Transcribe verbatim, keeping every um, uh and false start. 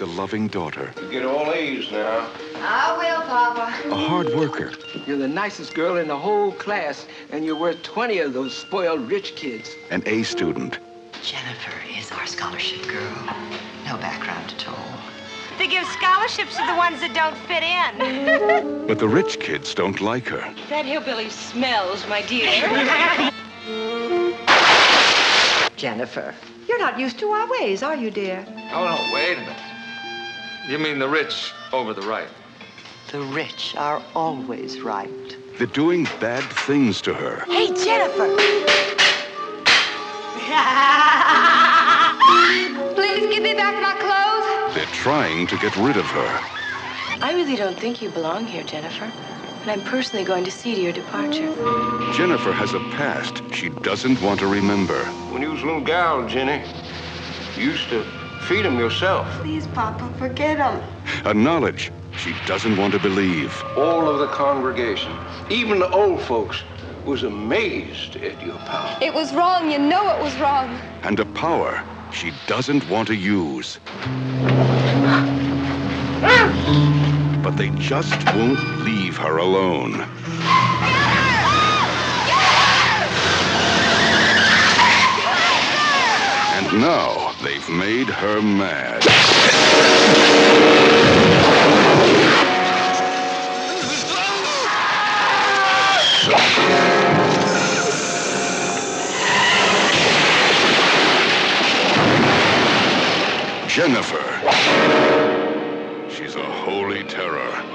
A loving daughter. You get all A's now. I will, Papa. A hard worker. You're the nicest girl in the whole class, and you're worth twenty of those spoiled rich kids. An A student. Jennifer is our scholarship girl. No background at all. They give scholarships to the ones that don't fit in. But the rich kids don't like her. That hillbilly smells, my dear. Jennifer, you're not used to our ways, are you, dear? Oh, no, wait a minute. You mean the rich over the right? The rich are always right. They're doing bad things to her. Hey, Jennifer! Please give me back my clothes. They're trying to get rid of her. I really don't think you belong here, Jennifer. And I'm personally going to see to your departure. Jennifer has a past she doesn't want to remember. When you was a little gal, Jenny, you used to feed him yourself. Please, Papa, forget him. A knowledge she doesn't want to believe. All of the congregation, even the old folks, was amazed at your power. It was wrong. You know it was wrong. And a power she doesn't want to use. But they just won't leave her alone. And now, they've made her mad. Jennifer. She's a holy terror.